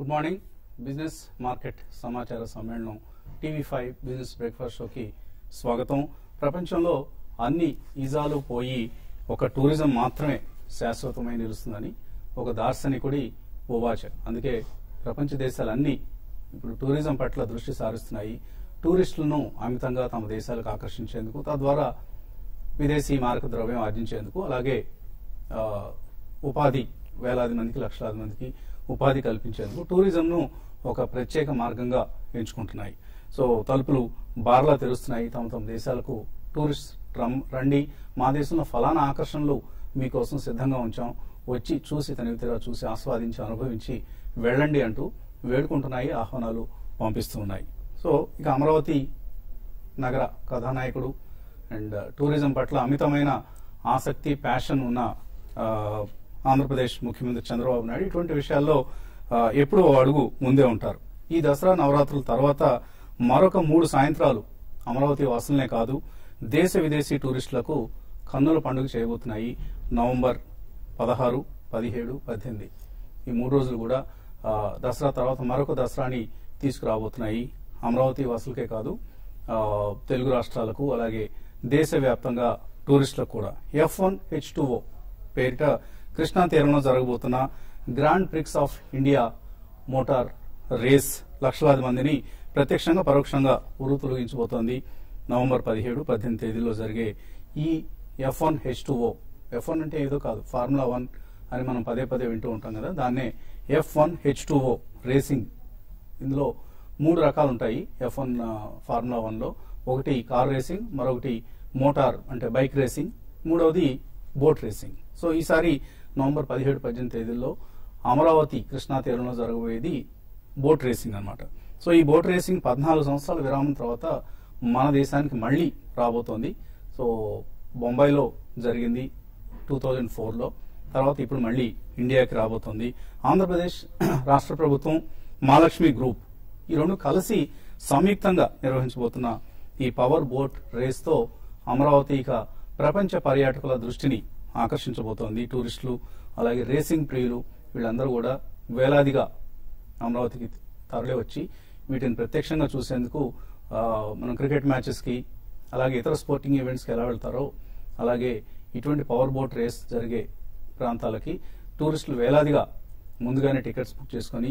Good morning business market సమాచార సమ్మేళనం TV5 business breakfast షోకి స్వాగతం. ప్రపంచంలో అన్ని ఈజాలు పోయి ఒక టూరిజం మాత్రమే శాశ్వతమై నిలుస్తుందని ఒక దార్శనికుడి ఉవాచ. అందుకే ప్రపంచ దేశాలన్నీ ఇప్పుడు టూరిజం పట్ల దృష్టి సారిస్తున్నాయి. టూరిస్టులను అమితంగా తమ దేశాలకు ఆకర్షించేందుకు, తద్వారా విదేశీ మారక ద్రవ్యం ఆర్జించేందుకు, అలాగే ఉపాధి వేలాది మందికి, లక్షలాది మందికి ఉపాధి కల్పించేందుకు టూరిజంను ఒక ప్రత్యేక మార్గంగా ఎంచుకుంటున్నాయి. సో తలుపులు బార్లా తెరుస్తున్నాయి. తమ తమ దేశాలకు టూరిస్ట్ రండి, మా దేశంలో ఫలానా ఆకర్షణలు మీకోసం సిద్ధంగా ఉంచాం, వచ్చి చూసి తనివితేరా చూసి ఆస్వాదించి అనుభవించి వెళ్ళండి అంటూ వేడుకుంటున్నాయి, ఆహ్వానాలు పంపిస్తున్నాయి. సో ఇక అమరావతి నగర కథానాయకుడు అండ్ టూరిజం పట్ల అమితమైన ఆసక్తి, ప్యాషన్ ఉన్న ఆంధ్రప్రదేశ్ ముఖ్యమంత్రి చంద్రబాబు నాయుడు ఇటువంటి విషయాల్లో ఎప్పుడో అడుగు ముందే ఉంటారు. ఈ దసరా నవరాత్రుల తర్వాత మరొక 3 సాయంత్రాలు అమరావతి వాసులనే కాదు, దేశ విదేశీ టూరిస్టులకు కన్నుల పండుగ చేయబోతున్నాయి. November 16, 17, 18 ఈ 3 రోజులు కూడా దసరా తర్వాత మరొక దసరాని తీసుకురాబోతున్నాయి. అమరావతి వాసులకే కాదు, తెలుగు రాష్ట్రాలకు, అలాగే దేశవ్యాప్తంగా టూరిస్టులకు కూడా. F1 H2O పేరిట కృష్ణా తీరంలో జరగబోతున్న grand prix of India motor race లక్షలాది మందిని ప్రత్యక్షంగా పరోక్షంగా ఉరుతొలగించబోతోంది. November 17, 18 తేదీల్లో జరిగే ఈ F1 H2O, F1 అంటే ఏదో కాదు, Formula 1 అని మనం పదే వింటూ ఉంటాం కదా, దాన్నే F1 H2O రేసింగ్. ఇందులో 3 రకాలు ఉంటాయి Formula 1లో. ఒకటి కార్ రేసింగ్, మరొకటి మోటార్ అంటే బైక్ రేసింగ్, మూడవది బోట్ రేసింగ్. సో ఈసారి November 17, 18 తేదీల్లో అమరావతి కృష్ణా తీరంలో జరగబోయేది బోట్ రేసింగ్ అనమాట. సో ఈ బోట్ రేసింగ్ 14 సంవత్సరాల విరామం తర్వాత మన దేశానికి మళ్ళీ రాబోతోంది. సో బొంబాయిలో జరిగింది 2004లో, తర్వాత ఇప్పుడు మళ్ళీ ఇండియాకి రాబోతోంది. ఆంధ్రప్రదేశ్ రాష్ట్ర ప్రభుత్వం, మహాలక్ష్మి గ్రూప్ ఈ 2 కలిసి సంయుక్తంగా నిర్వహించబోతున్న ఈ పవర్ బోట్ రేస్తో అమరావతి ఇక ప్రపంచ పర్యాటకుల దృష్టిని ఆకర్షించబోతోంది. టూరిస్టులు, అలాగే రేసింగ్ ప్రియులు వీళ్ళందరూ కూడా వేలాదిగా అమరావతికి తరలి వచ్చి వీటిని ప్రత్యక్షంగా చూసేందుకు, మనం క్రికెట్ మ్యాచెస్కి అలాగే ఇతర స్పోర్టింగ్ ఈవెంట్స్కి ఎలా వెళ్తారో అలాగే ఇటువంటి పవర్ బోట్ రేస్ జరిగే ప్రాంతాలకి టూరిస్టులు వేలాదిగా ముందుగానే టికెట్స్ బుక్ చేసుకొని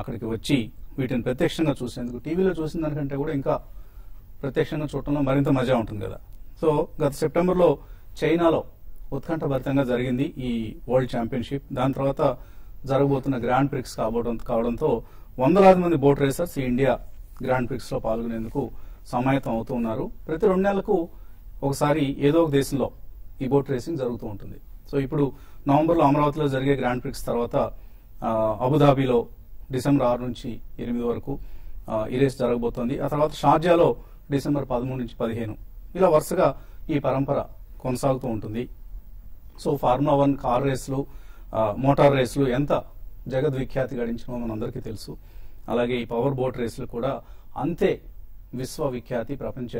అక్కడికి వచ్చి వీటిని ప్రత్యక్షంగా చూసేందుకు, టీవీలో చూసిన దానికంటే కూడా ఇంకా ప్రత్యక్షంగా చూడటంలో మరింత మజా ఉంటుంది కదా. సో గత సెప్టెంబర్లో చైనాలో ఉత్కంఠభరితంగా జరిగింది ఈ వరల్డ్ ఛాంపియన్షిప్. దాని తర్వాత జరగబోతున్న గ్రాండ్ ప్రిక్స్ కావడంతో వందలాది మంది బోట్ రేసర్స్ ఈ ఇండియా గ్రాండ్ ప్రిక్స్లో పాల్గొనేందుకు సమాయత్తం అవుతూ ఉన్నారు. ప్రతి 2 నెలలకు ఒకసారి ఏదో ఒక దేశంలో ఈ బోట్ రేసింగ్ జరుగుతూ ఉంటుంది. సో ఇప్పుడు నవంబర్లో అమరావతిలో జరిగే గ్రాండ్ ప్రిక్స్ తర్వాత అబుదాబీలో December 6 నుంచి 8 వరకు ఈ రేస్ జరగబోతోంది. ఆ తర్వాత షార్జాలో December 13 నుంచి 15, ఇలా వరుసగా ఈ పరంపర కొనసాగుతూ ఉంటుంది. సో Formula 1, కార్ రేసులు, మోటార్ రేసులు ఎంత జగద్విఖ్యాతి గడించినో మనందరికీ తెలుసు. అలాగే ఈ పవర్ బోట్ రేసులు కూడా అంతే విశ్వవిఖ్యాతి, ప్రపంచ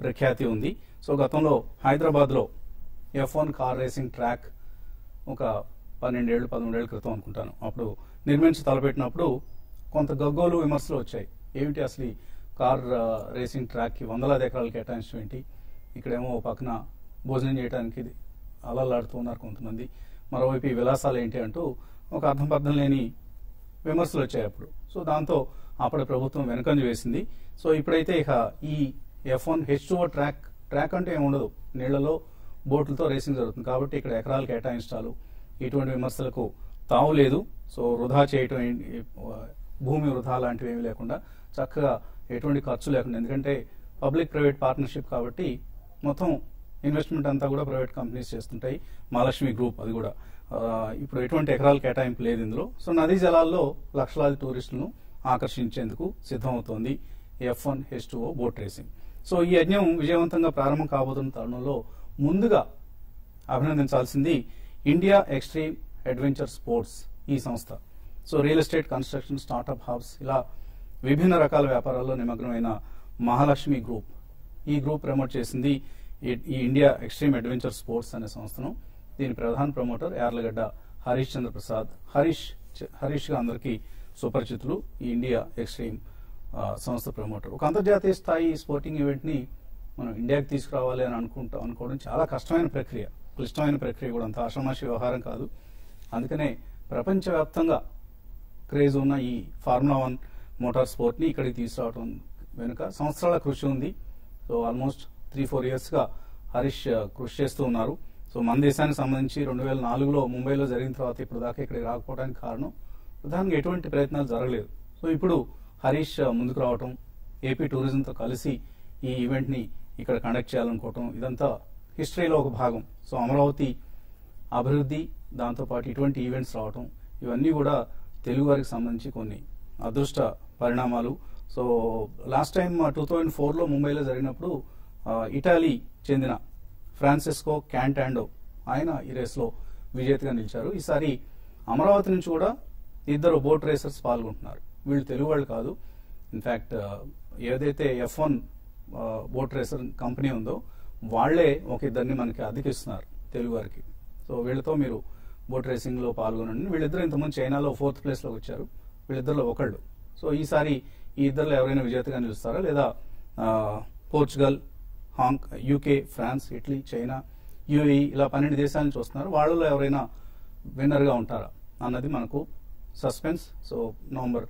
ప్రఖ్యాతి ఉంది. సో గతంలో హైదరాబాద్లో F1 కార్ రేసింగ్ ట్రాక్ ఒక 12-13 ఏళ్ల క్రితం అనుకుంటాను, అప్పుడు నిర్మించి తలపెట్టినప్పుడు కొంత గగ్గోలు, విమర్శలు వచ్చాయి. ఏమిటి అసలు ఈ కార్ రేసింగ్ ట్రాక్కి వందలాది ఎకరాలు కేటాయించడం ఏంటి, ఇక్కడేమో పక్కన భోజనం చేయడానికి అలలాడుతూ ఉన్నారు కొంతమంది, మరోవైపు ఈ విలాసాలు ఏంటి అంటూ ఒక అర్థం పర్థం లేని విమర్శలు వచ్చాయి అప్పుడు. సో దాంతో అప్పటి ప్రభుత్వం వెనుకంజ వేసింది. సో ఇప్పుడైతే ఇక ఈ F1 H2O ట్రాక్ అంటే ఏముండదు, నీళ్లలో బోట్లతో రేసింగ్ జరుగుతుంది కాబట్టి ఇక్కడ ఎకరాలు కేటాయించాలి, ఇటువంటి విమర్శలకు తావు లేదు. సో వృధా చేయటం, భూమి వృధా లాంటివి ఏమీ లేకుండా చక్కగా ఎటువంటి ఖర్చు లేకుండా, ఎందుకంటే పబ్లిక్ ప్రైవేట్ పార్ట్నర్షిప్ కాబట్టి మొత్తం ఇన్వెస్ట్మెంట్ అంతా కూడా ప్రైవేట్ కంపెనీస్ చేస్తుంటాయి, మహాలక్ష్మి గ్రూప్ అది కూడా. ఇప్పుడు ఎటువంటి ఎకరాలు కేటాయింపు లేదు ఇందులో. సో నదీ జలాల్లో లక్షలాది టూరిస్టులను ఆకర్షించేందుకు సిద్ధమవుతోంది F1 H2O boat racing. So ఈ యజ్ఞం విజయవంతంగా ప్రారంభం కాబోతున్న తరుణంలో ముందుగా అభినందించాల్సింది ఇండియా ఎక్స్ట్రీమ్ అడ్వెంచర్ స్పోర్ట్స్ ఈ సంస్థ. So real estate, construction, startup hubs ఇలా విభిన్న రకాల వ్యాపారాల్లో నిమగ్నమైన మహాలక్ష్మి గ్రూప్, ఈ గ్రూప్ ప్రమోట్ చేసింది ఈ ఇండియా ఎక్స్ట్రీమ్ అడ్వెంచర్ స్పోర్ట్స్ అనే సంస్థను. దీని ప్రధాన ప్రమోటర్ యార్లగడ్డ హరీష్ చంద్ర ప్రసాద్, హరీష్గా అందరికీ సుపరిచితులు ఈ ఇండియా ఎక్స్ట్రీమ్ సంస్థ ప్రమోటర్. ఒక అంతర్జాతీయ స్థాయి స్పోర్టింగ్ ఈవెంట్ని మనం ఇండియాకి తీసుకురావాలి అని అనుకోవడం చాలా కష్టమైన ప్రక్రియ, క్లిష్టమైన ప్రక్రియ కూడా, అంత ఆషామాషి వ్యవహారం కాదు. అందుకనే ప్రపంచవ్యాప్తంగా క్రేజ్ ఉన్న ఈ ఫార్ములా 1 మోటార్ స్పోర్ట్ని ఇక్కడికి తీసుకురావడం వెనుక సంవత్సరాల కృషి ఉంది. సో ఆల్మోస్ట్ 3-4 ఇయర్స్గా హరీష్ కృషి చేస్తూ ఉన్నారు. సో మన దేశానికి సంబంధించి 2004లో ముంబైలో జరిగిన తర్వాత ఇప్పుడు దాకా ఇక్కడికి రాకపోవడానికి కారణం ప్రధానంగా ఎటువంటి ప్రయత్నాలు జరగలేదు. సో ఇప్పుడు హరీష్ ముందుకు రావటం, ఏపీ టూరిజంతో కలిసి ఈ ఈవెంట్ని ఇక్కడ కండక్ట్ చేయాలనుకోవటం ఇదంతా హిస్టరీలో ఒక భాగం. సో అమరావతి అభివృద్ధి, దాంతోపాటు ఇటువంటి ఈవెంట్స్ రావటం ఇవన్నీ కూడా తెలుగు వారికి సంబంధించి కొన్ని అదృష్ట పరిణామాలు. సో లాస్ట్ టైం 2004లో ముంబైలో జరిగినప్పుడు ఇటాలీ చెందిన ఫ్రాన్సిస్కో క్యాంటాండో ఆయన ఈ రేస్లో విజేతగా నిలిచారు. ఈసారి అమరావతి నుంచి కూడా ఇద్దరు బోట్ రేసర్స్ పాల్గొంటున్నారు. వీళ్ళు తెలుగు వాళ్ళు కాదు. ఇన్ఫ్యాక్ట్ ఏదైతే F1 బోట్ రేసర్ కంపెనీ ఉందో వాళ్లే ఒక ఇద్దరిని మనకి అధికిస్తున్నారు తెలుగు వారికి. సో వీళ్ళతో మీరు బోట్ రేసింగ్లో పాల్గొనండి. వీళ్ళిద్దరు ఇంతకుముందు చైనాలో 4th ప్లేస్లోకి వచ్చారు, వీళ్ళిద్దరిలో ఒకళ్ళు. సో ఈసారి ఈ ఇద్దరిలో ఎవరైనా విజేతగా నిలుస్తారా లేదా Portugal, UK, France, Italy, China, UAE ఇలా 12 దేశాలను చూస్తున్నారు. వాళ్ళలో ఎవరైనా విన్నర్గా ఉంటారా అన్నది మనకు సస్పెన్స్. సో November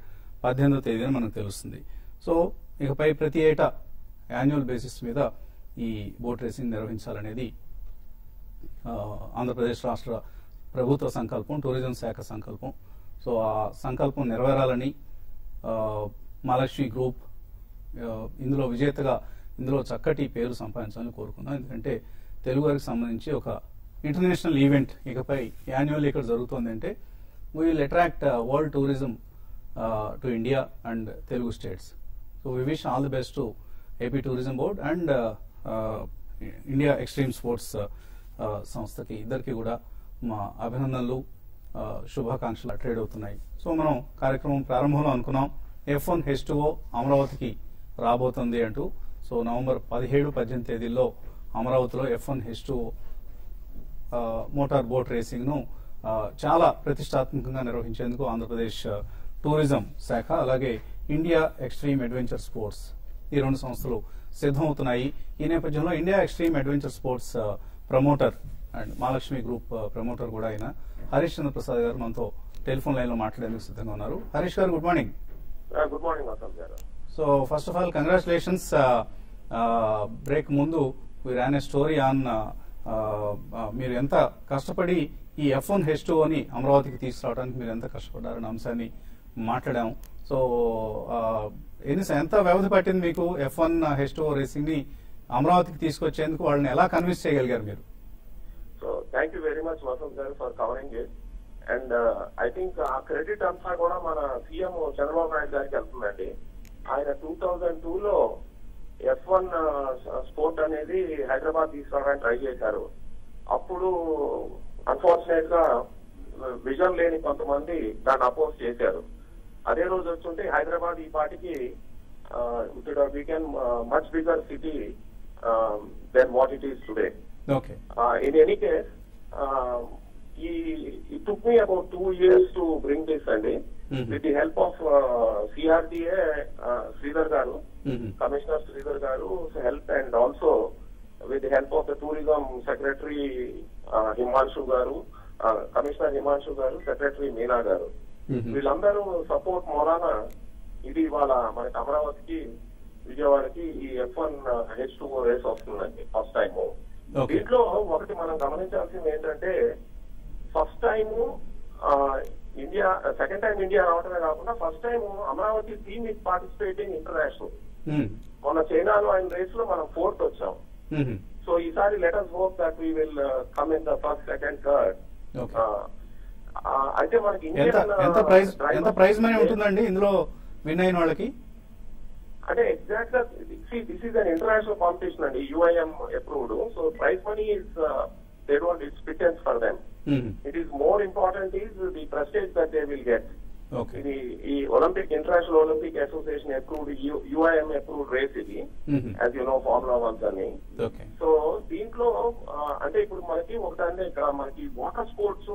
18వ తేదీన మనకు తెలుస్తుంది. సో ఇకపై ప్రతి ఏటా యాన్యువల్ బేసిస్ మీద ఈ బోట్ రేసింగ్ నిర్వహించాలనేది ఆంధ్రప్రదేశ్ రాష్ట్ర ప్రభుత్వ సంకల్పం, టూరిజం శాఖ సంకల్పం. సో ఆ సంకల్పం నెరవేరాలని మహాలక్ష్మి గ్రూప్ ఇందులో విజేతగా ఇందులో చక్కటి పేరు సంపాదించాలని కోరుకుందాం. ఎందుకంటే తెలుగు వారికి సంబంధించి ఒక ఇంటర్నేషనల్ ఈవెంట్ ఇకపై యాన్యువల్ ఇక్కడ జరుగుతుంది అంటే we will attract world tourism to India and Telugu states. So we wish all the best to AP tourism board and India extreme sports సంస్థకి, ఇద్దరికి కూడా మా అభినందనలు, శుభాకాంక్షలు ట్రేడ్ అవుతున్నాయి. సో మనం కార్యక్రమం ప్రారంభంలో అనుకున్నాం F1 H2O అమరావతికి రాబోతుంది అంటూ. సో November 17-18 తేదీల్లో అమరావతిలో F1 H2O మోటార్ బోట్ రేసింగ్ను చాలా ప్రతిష్టాత్మకంగా నిర్వహించేందుకు ఆంధ్రప్రదేశ్ టూరిజం శాఖ అలాగే ఇండియా ఎక్స్ట్రీమ్ అడ్వెంచర్ స్పోర్ట్స్ ఈ రెండు సంస్థలు సిద్ధమవుతున్నాయి. ఈ నేపథ్యంలో India extreme adventure sports promoter and Mahalakshmi group promoter కూడా అయిన హరీష్ చంద్ర ప్రసాద్ గారు మనతో టెలిఫోన్ లైన్లో మాట్లాడేందుకు సిద్ధంగా ఉన్నారు. హరీష్ గారు, గుడ్ మార్నింగ్. గుడ్ మార్నింగ్ అసలు గారు. So first of all congratulations. Break ముందు మీరు అనే స్టోరీ ఆన్ మీరు ఎంత కష్టపడి ఈ F1 H2Oని అమరావతికి తీసుకురావడానికి మీరు ఎంత కష్టపడ్డారనే అంశాన్ని మాట్లాడాము. సో ఎంత వ్యవధి పట్టింది మీకు F1 H2O రేసింగ్ని అమరావతికి తీసుకొచ్చేందుకు, వాళ్ళని ఎలా కన్విన్స్ చేయగలిగారు మీరు? So thank you very much Vasant garu for covering it. And I think ఆ క్రెడిట్ అంతా కూడా మన సీఎం చంద్రబాబు నాయుడు గారికి వెళ్తుందండి. ఆయన 2002లో F1 స్పోర్ట్ అనేది హైదరాబాద్ తీసుకురావడానికి ట్రై చేశారు. అప్పుడు అన్ఫార్చునేట్ గా విజన్ లేని కొంతమంది దాన్ని అపోజ్ చేశారు. అదే రోజు వచ్చుంటే హైదరాబాద్ ఈ పాటికి we can much bigger city then what it is today. In any case ఈ took me about 2 years to bring this అండి. With the help of CRDA Sridhar garu, commissioner Sridhar garu help, and also with the help of the tourism secretary Himanshu garu, commissioner Himanshu గారు, secretary Meena గారు, వీళ్ళందరూ support మూలాన ఇది ఇవాళ మనకి అమరావతికి, విజయవాడకి ఈ F1 H2O రేస్ వస్తుందండి ఫస్ట్ టైము. దీంట్లో ఒకటి మనం గమనించాల్సింది ఏంటంటే first time India, second time India రావటమే కాకుండా first time Amaravati theme is participating international. మన చైనాలో ఆయన రేస్ లో మనం 4th వచ్చాం. సో ఈసారి let us hope that we will come in the first, second, third. అయితే మనకి ఇండియన్ ప్రైజ్ మనీ ఉంటుందండి ఇందులో విన్ అయిన వాళ్ళకి. అంటే ఎగ్జాక్ట్ గా this is an international competition అండి, UIM అప్రూవ్డ్. So prize money is they don't, it's pittance for them. It is more important is the prestige that they will get. Okay. The Olympic, International Olympic Association approved, UIM approved race ఇది, as you know, Formula 1 అని. Okay. So దీంట్లో అంటే ఇప్పుడు మనకి ఒకటంటే ఇక్కడ మనకి water sports,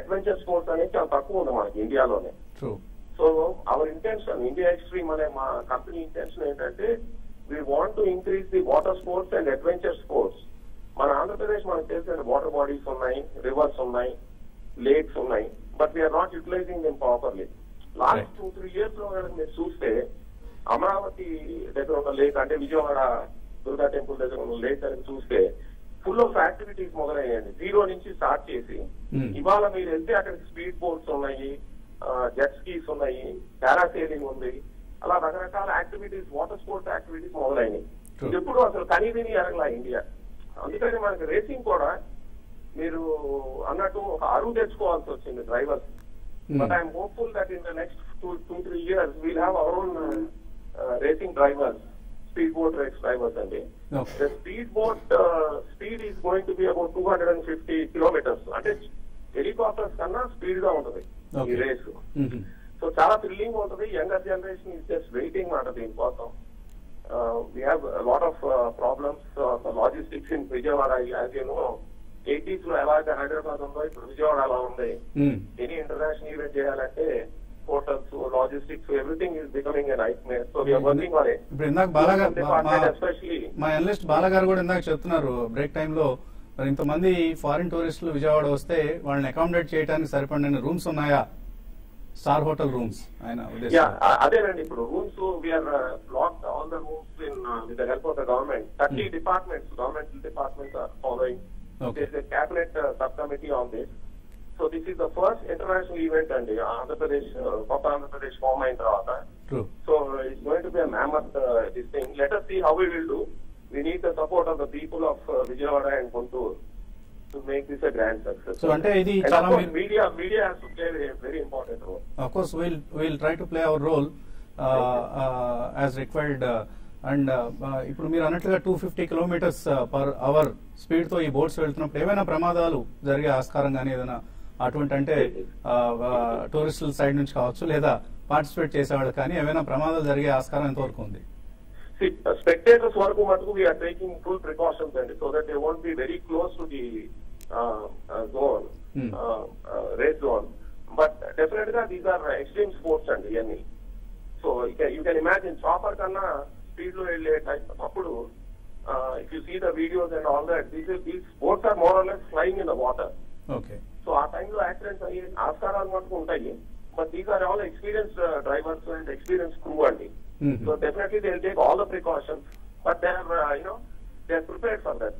adventure sports అనేది చాలా తక్కువ ఉంది మనకి ఇండియాలోనే. True. So our intention, India Extreme and our company intention is that we want to increase the water sports and adventure sports. మన ఆంధ్రప్రదేశ్ మనకు తెలిసిన వాటర్ బాడీస్ ఉన్నాయి, రివర్స్ ఉన్నాయి, లేక్స్ ఉన్నాయి, but we are not utilising them properly. Last 2-3 years లో మీరు చూస్తే అమరావతి దగ్గర ఉన్న లేక్ అంటే విజయవాడ దుర్గా టెంపుల్ దగ్గర ఉన్న లేక్ అని చూస్తే ఫుల్ ఆఫ్ యాక్టివిటీస్ మొదలయ్యాయండి. 0 నుంచి స్టార్ట్ చేసి ఇవాళ మీరు వెళ్తే అక్కడ స్పీడ్ బోట్స్ ఉన్నాయి, జెట్ స్కీస్ ఉన్నాయి, పారాసైలింగ్ ఉంది, అలా రకరకాల యాక్టివిటీస్, వాటర్ స్పోర్ట్స్ యాక్టివిటీస్ మొదలైనవి. ఎప్పుడు అసలు కనీ విని ఎరగల ఇండియా. అందుకని మనకి రేసింగ్ కూడా మీరు అన్నట్టు ఒక అరువు తెచ్చుకోవాల్సి వచ్చింది drivers. But I'm hopeful that in the next 2-3 years we'll have our own racing drivers, speed boat race drivers అండి. The speed boat speed is going to be about 250 kilometers, అంటే హెలికాప్టర్స్ కన్నా స్పీడ్ గా ఉంటది ఈ race. So చాలా thrilling ఉంటుంది. Younger generation is just waiting మాట దీనికోసం. We have a lot of problems for logistics in Vijayawada. As you know, 80s lo elaga Hyderabad undo ippudu Vijayawada ala undi. Any international event cheyalante hotels, logistics, everything is becoming a nightmare. So we are working on it. Ippudu indak balagar especially my analyst balagaru kuda indak cheptunnaru break time lo mari inta mandi foreign tourists Vijayawada vaste vallani accommodate cheyadaniki saripadina rooms unnaya? Star hotel rooms aina udesham. Yeah, aderanandi ippudu rooms we are blocked all the rooms in with the help of the government. 30 departments, government departments are following. Okay. There is a cabinet subcommittee on this. So this is the first international event and Andhra Pradesh Andhra Pradesh form aina tarvata. True. So it's going to be a mammoth this thing. Let us see how we will do. We need the support of the people of Vijayawada and Guntur to make this a grand success. So ante idi chaala media has to play a very important role. Of course we'll try to play our role as required. And ఇప్పుడు మీరు అన్నట్లుగా 250 kilometers per hour speed తో ఈ boats వెళ్తున్నప్పుడు ఏమైనా ప్రమాదాలు జరిగే ఆస్కారం గానీ ఏదైనా అటువంటి అంటే టూరిస్టుల సైడ్ నుంచి కావచ్చు లేదా పార్టిసిపేట్ చేసేవాళ్ళు కానీ ఏమైనా ప్రమాదాలు జరిగే ఆస్కారం ఎంతవరకు ఉంది? Spectators వరకు మటుకు we are taking full precautions and so that they won't be very close to the zone, race zone. But definitely these are extreme sports and any. So you can imagine chopper kanna speed lo elle type appudu if you see the videos and all that, these sports are more or less flying in the water. Okay. So our time lo accidents ayye askaralu matuku untayi. But these are all experienced drivers and experienced crew and so definitely they'll take all the precautions, but they are they're prepared for that.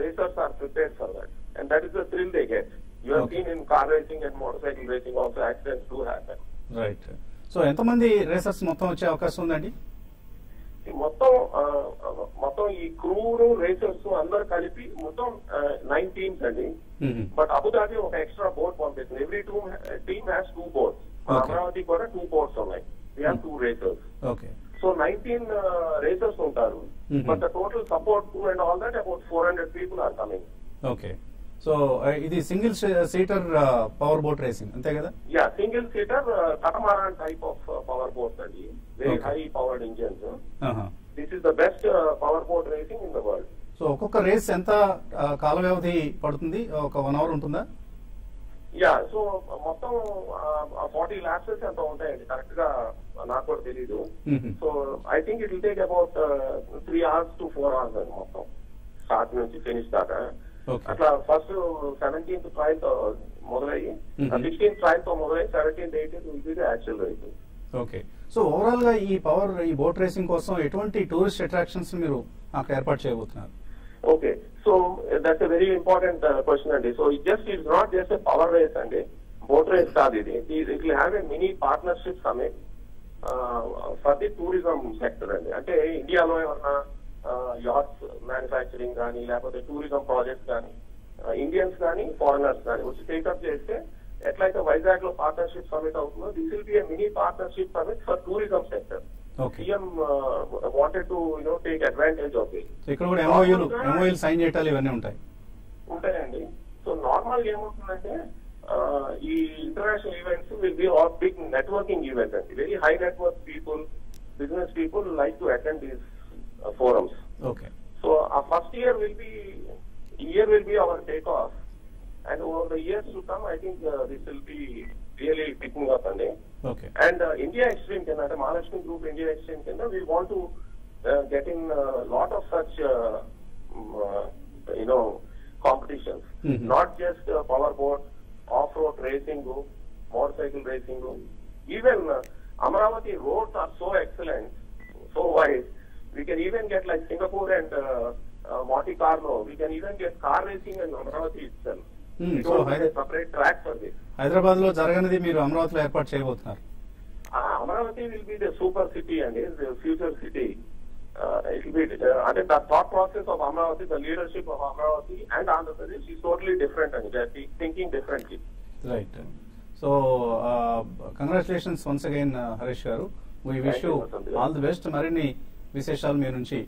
Racers are prepared for that, and that is the thrill they get. You have seen in car racing and motorcycle racing also accidents do happen, right? So entha mandi racers mottham vache avakasam undandi? Ee mottham ee crew racers andaru kalipi mottham 9 teams andi. But Abu Dhabi oka extra boat panpesthundi. Every team has 2 boats. Amaravati kuda 2 boats unnai. We have 2 racers. Okay. So 19 racers ఉంటారు. But the total support crew and all that about 400 people are coming. Okay. So ఇది single seater power boat racing అంతే కదా? Yeah, single seater catamaran type of power boat అది. Very high powered engines. This is the best power boat racing in the world. So ఒక్కొక్క race ఎంత కాల వ్యవధి పడుతుంది? ఒక 1 hour ఉంటుందా? సో మొత్తం 40 laps ఎంత ఉంటాయండి కరెక్ట్ గా నాకు కూడా తెలీదు. So I think it will take about 3 hours to 4 hours అండి మొత్తం స్టార్ట్ నుంచి ఫినిష్ దాకా. అట్లా ఫస్ట్ 17th ట్రయల్ తో మొదలయ్యి 16th ట్రయల్ తో మొదలయ్యి 17th 18th actual riding. Okay. So overall గా ఈ బోట్ రేసింగ్ కోసం ఎటువంటి టూరిస్ట్ అట్రాక్షన్స్ మీరు అక్కడ ఏర్పాటు చేయబోతున్నారు? Okay, so that's a very important question and so it's not just a power race and boat race card. It will have a mini partnership summit for the tourism sector and ante India lo evarna yacht manufacturing gaani lekapothe tourism projects gaani Indians gaani foreigners gaani which take up chesthe atlaithe Vizag lo partnership summit avutundo. This will be a mini partnership summit for tourism sector. Okay. PM wanted to take advantage of it. So ikkada kuda MOU sign cheyali ivanni untayi andi. So normal game untundante ee international events will be all big networking events and very high net worth people, business people like to attend these forums. Okay. So our first year will be our take off and over the years to come I think this will be really picking up. Okay. And India Extreme, the Maharashtrian group India Extreme, we want to get in a lot of such, competitions. Mm-hmm. Not just powerboat, off-road racing group, motorcycle racing group. Even Amaravati roads are so excellent, so wide. We can even get like Singapore and Monte Carlo. We can even get car racing in Amaravati itself. We don't have a separate track for this. Hyderabad lo jaraganadi meeru Amaravati lo airport cheyabothunnaru. Amaravati will be the super city and is the future city. It will be the thought process of Amaravati, the leadership of Amaravati and Andhra Pradesh is totally different, and they are thinking differently. Right. So congratulations once again, Haresh garu. We wish you all the best. Marini విశేషాలు మీ నుంచి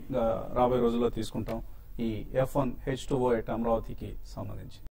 రాబోయే రోజుల్లో తీసుకుంటాం ఈ F1 H2O Amaravati కి సంబంధించి.